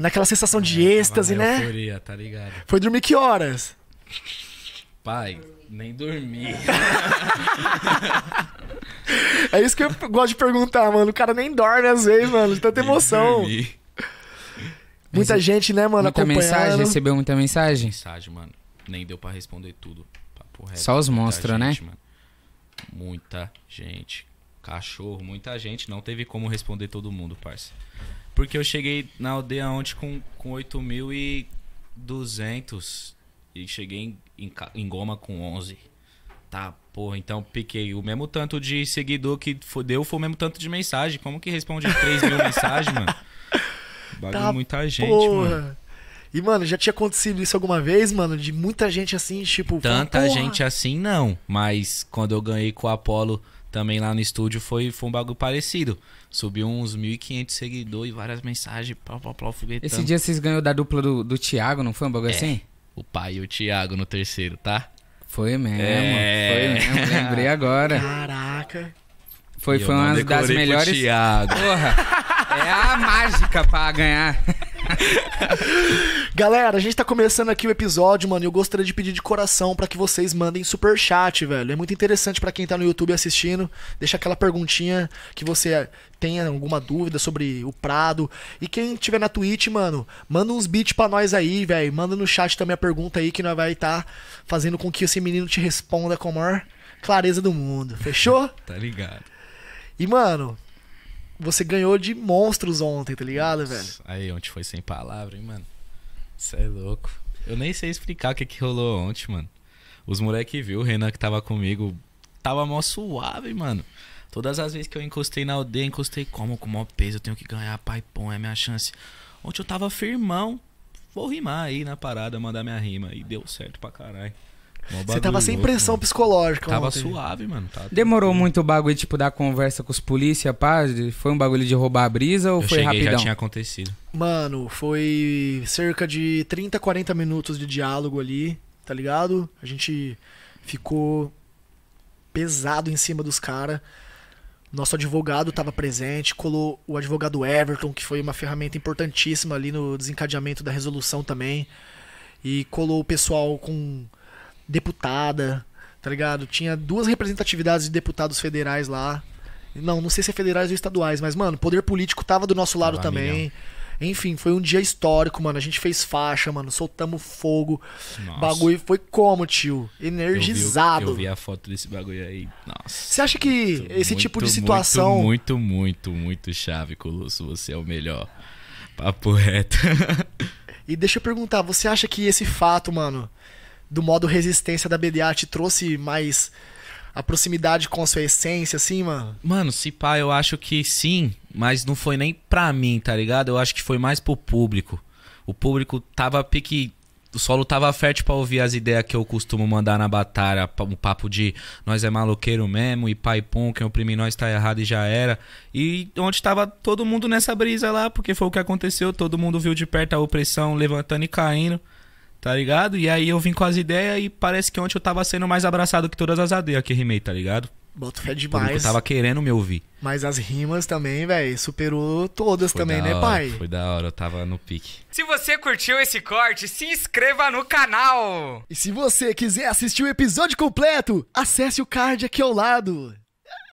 Naquela sensação de êxtase, né? Euforia, tá ligado? Foi dormir que horas? Pai, nem dormi. É isso que eu gosto de perguntar, mano. O cara nem dorme às vezes, mano. De tanta emoção. Muita gente, né, mano? Muita mensagem, recebeu muita mensagem? Mensagem, mano. Nem deu pra responder tudo. Papo reto. Só os monstros, né? Mano. Muita gente. Cachorro, muita gente. Não teve como responder todo mundo, parça. Porque eu cheguei na aldeia ontem com 8.200 e cheguei em Goma com 11. Tá, porra, então piquei o mesmo tanto de seguidor que fodeu, foi o mesmo tanto de mensagem. Como que responde 3 mil mensagens, mano? Bagulho tá, muita gente, porra. Mano. E, mano, já tinha acontecido isso alguma vez, mano? De muita gente assim, tipo... Tanta gente assim, não. Mas quando eu ganhei com o Apollo também lá no estúdio, foi um bagulho parecido. Subiu uns 1.500 seguidores e várias mensagens, pau, pau, pau, foguetão. Esse dia vocês ganhou da dupla do Thiago, não foi um bagulho assim? O pai e o Thiago no terceiro, tá? Foi mesmo, foi mesmo, lembrei agora. Caraca. Foi uma das melhores... Thiago. Porra, é a mágica pra ganhar. Galera, a gente tá começando aqui o episódio, mano. Eu gostaria de pedir de coração pra que vocês mandem superchat, velho. É muito interessante pra quem tá no YouTube assistindo. Deixa aquela perguntinha que você tenha alguma dúvida sobre o Prado. E quem tiver na Twitch, mano, manda uns beats pra nós aí, velho. Manda no chat também a pergunta aí que nós vai estar fazendo com que esse menino te responda com a maior clareza do mundo. Fechou? Tá ligado. E, mano... Você ganhou de monstros ontem, tá ligado, velho? Aí, ontem foi sem palavra, hein, mano? Isso é louco. Eu nem sei explicar o que rolou ontem, mano. Os moleques viu, o Renan que tava comigo, tava mó suave, mano. Todas as vezes que eu encostei na aldeia, encostei como? Com o maior peso, eu tenho que ganhar, pai, pão, é minha chance. Ontem eu tava firmão, vou rimar aí na parada, mandar minha rima. E deu certo pra caralho. Você tava sem pressão psicológica, mano. Tava suave, mano. Demorou muito o bagulho, tipo, da conversa com os polícia, pá? Foi um bagulho de roubar a brisa ou foi rapidão? Já tinha acontecido. Mano, foi cerca de 30, 40 minutos de diálogo ali, tá ligado? A gente ficou pesado em cima dos caras. Nosso advogado tava presente, colou o advogado Everton, que foi uma ferramenta importantíssima ali no desencadeamento da resolução também. E colou o pessoal com... deputada, tá ligado? Tinha 2 representatividades de deputados federais lá. Não sei se é federais ou estaduais, mas, mano, poder político tava do nosso lado também. Milhão. Enfim, foi um dia histórico, mano. A gente fez faixa, mano. Soltamos fogo. Nossa. Bagulho foi como, tio? Energizado. Eu vi a foto desse bagulho aí. Nossa. Você acha que esse tipo de situação... Muito chave, Colosso. Você é o melhor. Papo reto. E deixa eu perguntar, você acha que esse fato, mano... do modo resistência da BDA te trouxe mais a proximidade com a sua essência, assim, mano? Mano, se pá, eu acho que sim, mas não foi nem pra mim, tá ligado? Eu acho que foi mais pro público. O público tava pique... O solo tava fértil pra ouvir as ideias que eu costumo mandar na batalha. O papo de nós é maloqueiro mesmo e pai pum, quem oprime nós tá errado e já era. E onde tava todo mundo nessa brisa lá, porque foi o que aconteceu. Todo mundo viu de perto a opressão levantando e caindo. Tá ligado? E aí eu vim com as ideias e parece que ontem eu tava sendo mais abraçado que todas as aldeias que rimei, tá ligado? Boto fé demais. Eu tava querendo me ouvir. Mas as rimas também, velho, superou todas também, né, pai? Foi da hora, eu tava no pique. Se você curtiu esse corte, se inscreva no canal! E se você quiser assistir o episódio completo, acesse o card aqui ao lado.